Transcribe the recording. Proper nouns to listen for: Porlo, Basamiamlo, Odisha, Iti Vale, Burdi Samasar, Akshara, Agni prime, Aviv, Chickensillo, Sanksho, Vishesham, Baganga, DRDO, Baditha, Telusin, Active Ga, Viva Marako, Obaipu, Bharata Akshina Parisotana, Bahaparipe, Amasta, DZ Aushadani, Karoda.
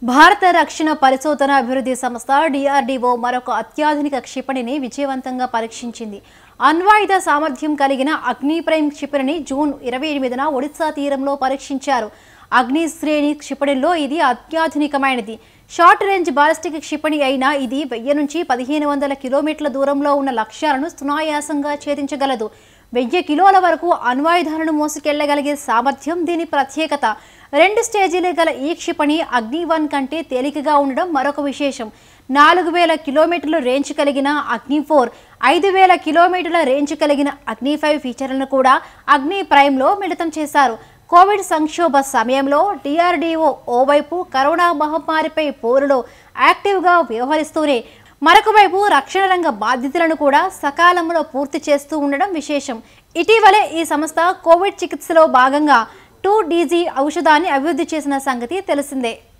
Bharata Akshina Parisotana Burdi Samasar, DRDO Maroko Atyadhnika Kshipanini, Vijayavantanga Parikshinchindi. Anvaita Samadhyam Kaligina, Agni prime Kshipanini, June 27na, Odisha Tiramlo Parikshincharu. Agni Sreni Kshipanilo, Idi Atyadhnikamainidi. Short range ballistic Shipani Aina, Idi, Vayyanunchi, 1500 kilometerla Duramlo ఉన్న లక్ష్యాలను సునాయాసంగా ఛేదించగలదు. 1000 కిలోల వరకు అణ్వాయుధాలను మోసుకెళ్లగలిగే సామర్థ్యం దీని ప్రత్యేకత. రెండు స్టేజీల గల ఈ క్షిపణి అగ్ని 1 కంటే తేలికగా ఉండడం మరొక విశేషం. 4000 కిలోమీటర్ల రేంజ్ కలిగిన అగ్ని 4, 5000 కిలోమీటర్ల రేంజ్ కలిగిన అగ్ని 5 ఫీచర్లను కూడా అగ్ని ప్రైమ్ లో మిళితం చేశారు. Covid Sanksho Basamiamlo, DRDO, Obaipu, Karoda, Bahaparipe, Porlo, Active Ga, Viva Marako, Akshara, Baditha Kuda, Sakalamura Purti Chestu Undam Vishesham. Iti Vale is Amasta, Covid Chickensillo, Baganga, 2 DZ Aushadani, Aviv the Chesna Sangati, Telusin.